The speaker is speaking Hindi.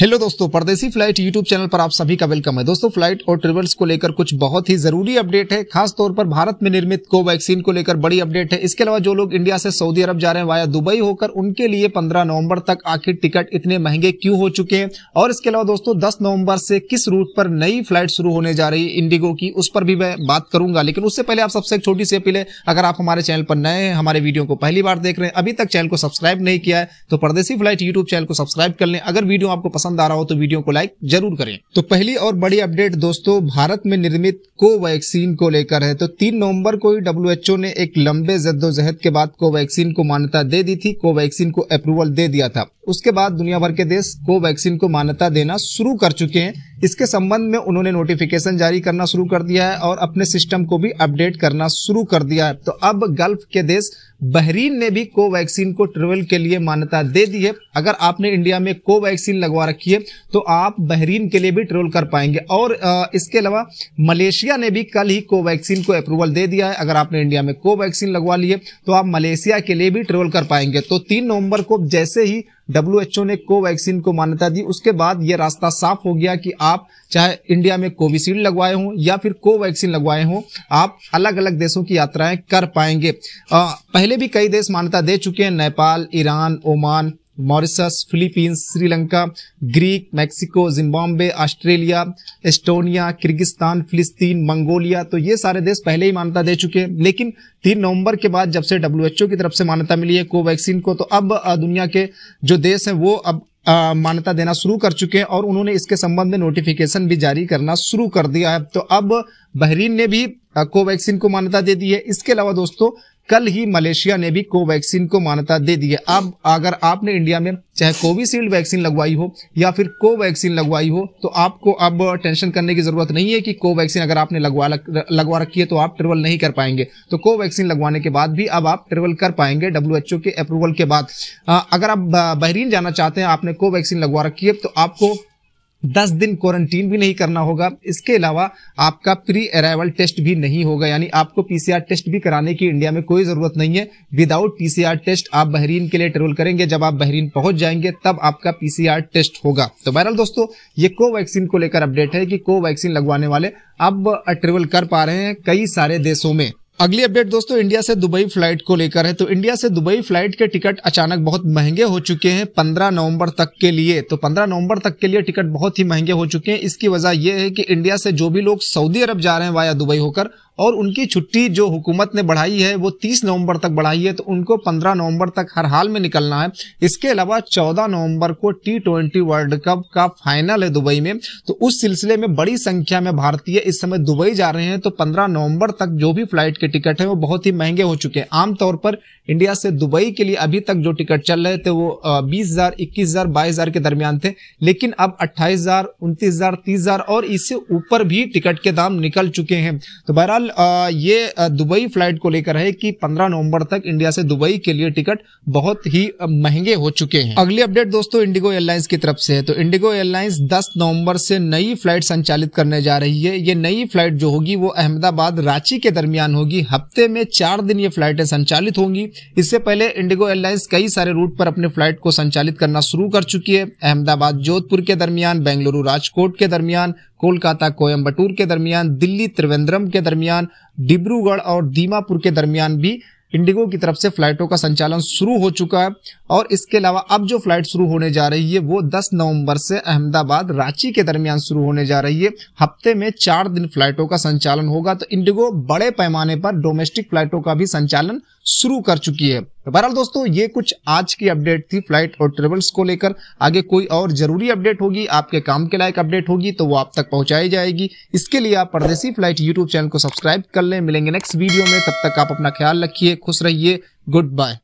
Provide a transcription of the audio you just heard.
हेलो दोस्तों, परदेसी फ्लाइट यूट्यूब चैनल पर आप सभी का वेलकम है। दोस्तों, फ्लाइट और ट्रेवल्स को लेकर कुछ बहुत ही जरूरी अपडेट है। खासतौर पर भारत में निर्मित कोवैक्सीन को लेकर बड़ी अपडेट है। इसके अलावा जो लोग इंडिया से सऊदी अरब जा रहे हैं वाया दुबई होकर, उनके लिए 15 नवंबर तक आखिर टिकट इतने महंगे क्यों हो चुके हैं। और इसके अलावा दोस्तों 10 नवम्बर से किस रूट पर नई फ्लाइट शुरू होने जा रही है इंडिगो की, उस पर भी मैं बात करूंगा। लेकिन उससे पहले आप सबसे एक छोटी सी अपील है, अगर आप हमारे चैनल पर नए हैं, हमारे वीडियो को पहली बार देख रहे हैं, अभी तक चैनल को सब्सक्राइब नहीं किया है तो परदेसी फ्लाइट यूट्यूब चैनल को सब्सक्राइब कर लें। अगर वीडियो आपको आ रहा हो तो वीडियो को लाइक जरूर करें। तो पहली और बड़ी अपडेट दोस्तों भारत में निर्मित कोवैक्सीन को लेकर है। तो 3 नवंबर को ही WHO ने एक लंबे जद्दोजहद के बाद कोवैक्सीन को मान्यता दे दी थी, कोवैक्सीन को अप्रूवल दे दिया था। उसके बाद दुनिया भर के देश कोवैक्सीन को मान्यता देना शुरू कर चुके हैं। इसके संबंध में उन्होंने नोटिफिकेशन जारी करना शुरू कर दिया है और अपने सिस्टम को भी अपडेट करना शुरू कर दिया है। तो अब गल्फ के देश बहरीन ने भी कोवैक्सीन को ट्रेवल के लिए मान्यता दे दी है। अगर आपने इंडिया में कोवैक्सीन लगवा रखी है तो आप बहरीन के लिए भी ट्रेवल कर पाएंगे। और इसके अलावा मलेशिया ने भी कल ही कोवैक्सीन को अप्रूवल दे दिया है। अगर आपने इंडिया में कोवैक्सीन लगवा ली है तो आप मलेशिया के लिए भी ट्रेवल कर पाएंगे। तो 3 नवंबर को जैसे ही WHO ने कोवैक्सीन को मान्यता दी, उसके बाद यह रास्ता साफ हो गया कि आप चाहे इंडिया में कोविशील्ड लगवाए हों या फिर कोवैक्सीन लगवाए हों, आप अलग अलग देशों की यात्राएं कर पाएंगे। पहले भी कई देश मान्यता दे चुके हैं, Nepal, Iran, Oman, Mauritius, Philippines, Sri Lanka, Greek, Mexico, Zimbabwe, Australia, Estonia, Kyrgyzstan, फिलिस्तीन, मंगोलिया। तो ये सारे देश पहले ही मान्यता दे चुके हैं। लेकिन 3 नवंबर के बाद जब से WHO की तरफ से मान्यता मिली है कोवैक्सीन को, तो अब दुनिया के जो देश हैं वो अब मान्यता देना शुरू कर चुके हैं और उन्होंने इसके संबंध में नोटिफिकेशन भी जारी करना शुरू कर दिया है। तो अब बहरीन ने भी कोवैक्सीन को मान्यता दे दी है। इसके अलावा दोस्तों कल ही मलेशिया ने भी कोवैक्सीन को मान्यता दे दी है। अब अगर आपने इंडिया में चाहे कोविशील्ड वैक्सीन लगवाई हो या फिर कोवैक्सीन लगवाई हो तो आपको अब टेंशन करने की जरूरत नहीं है कि कोवैक्सीन अगर आपने लगवा रखी है तो आप ट्रेवल नहीं कर पाएंगे। तो कोवैक्सीन लगवाने के बाद भी अब आप ट्रेवल कर पाएंगे WHO के अप्रूवल के बाद। अगर आप बहरीन जाना चाहते हैं, आपने कोवैक्सीन लगवा रखी है, तो आपको 10 दिन क्वारंटीन भी नहीं करना होगा। इसके अलावा आपका प्री अराइवल टेस्ट भी नहीं होगा, यानी आपको PCR टेस्ट भी कराने की इंडिया में कोई जरूरत नहीं है। विदाउट PCR टेस्ट आप बहरीन के लिए ट्रेवल करेंगे। जब आप बहरीन पहुंच जाएंगे तब आपका PCR टेस्ट होगा। तो बहरहाल दोस्तों ये कोवैक्सीन को लेकर अपडेट है कि कोवैक्सीन लगवाने वाले अब ट्रेवल कर पा रहे हैं कई सारे देशों में। अगली अपडेट दोस्तों इंडिया से दुबई फ्लाइट को लेकर है। तो इंडिया से दुबई फ्लाइट के टिकट अचानक बहुत महंगे हो चुके हैं 15 नवंबर तक के लिए। तो 15 नवंबर तक के लिए टिकट बहुत ही महंगे हो चुके हैं। इसकी वजह यह है कि इंडिया से जो भी लोग सऊदी अरब जा रहे हैं वाया दुबई होकर, और उनकी छुट्टी जो हुकूमत ने बढ़ाई है वो 30 नवंबर तक बढ़ाई है, तो उनको 15 नवंबर तक हर हाल में निकलना है। इसके अलावा 14 नवंबर को T20 वर्ल्ड कप का फाइनल है दुबई में, तो उस सिलसिले में बड़ी संख्या में भारतीय इस समय दुबई जा रहे हैं। तो 15 नवंबर तक जो भी फ्लाइट के टिकट है वो बहुत ही महंगे हो चुके हैं। आमतौर पर इंडिया से दुबई के लिए अभी तक जो टिकट चल रहे थे वो 20,000, 21,000, 22,000 के दरमियान थे, लेकिन अब 28,000, 29,000, 30,000 और इससे ऊपर भी टिकट के दाम निकल चुके हैं। तो बहरहाल ये दुबई फ्लाइट को लेकर है कि 15 नवंबर तक इंडिया से दुबई के लिए टिकट बहुत ही महंगे हो चुके हैं। अगली अपडेट दोस्तों इंडिगो एयरलाइंस की तरफ से है। तो इंडिगो एयरलाइंस 10 नवंबर से नई फ्लाइट संचालित करने जा रही है। ये नई फ्लाइट जो होगी वो अहमदाबाद रांची के दरमियान होगी। हफ्ते में 4 दिन ये फ्लाइटें संचालित होंगी। इससे पहले इंडिगो एयरलाइंस कई सारे रूट पर अपने फ्लाइट को संचालित करना शुरू कर चुकी है। अहमदाबाद जोधपुर के दरमियान, बेंगलुरु राजकोट के दरमियान, कोलकाता कोयम्बटूर के दरमियान, दिल्ली त्रिवेंद्रम के दरमियान, डिब्रूगढ़ और दीमापुर के दरमियान भी इंडिगो की तरफ से फ्लाइटों का संचालन शुरू हो चुका है। और इसके अलावा अब जो फ्लाइट शुरू होने जा रही है वो 10 नवंबर से अहमदाबाद रांची के दरमियान शुरू होने जा रही है। हफ्ते में 4 दिन फ्लाइटों का संचालन होगा। तो इंडिगो बड़े पैमाने पर डोमेस्टिक फ्लाइटों का भी संचालन शुरू कर चुकी है। तो बहरहाल दोस्तों ये कुछ आज की अपडेट थी फ्लाइट और ट्रेवल्स को लेकर। आगे कोई और जरूरी अपडेट होगी, आपके काम के लायक अपडेट होगी, तो वो आप तक पहुंचाई जाएगी। इसके लिए आप परदेसी फ्लाइट यूट्यूब चैनल को सब्सक्राइब कर लें। मिलेंगे नेक्स्ट वीडियो में, तब तक आप अपना ख्याल रखिए, खुश रहिए, गुड बाय।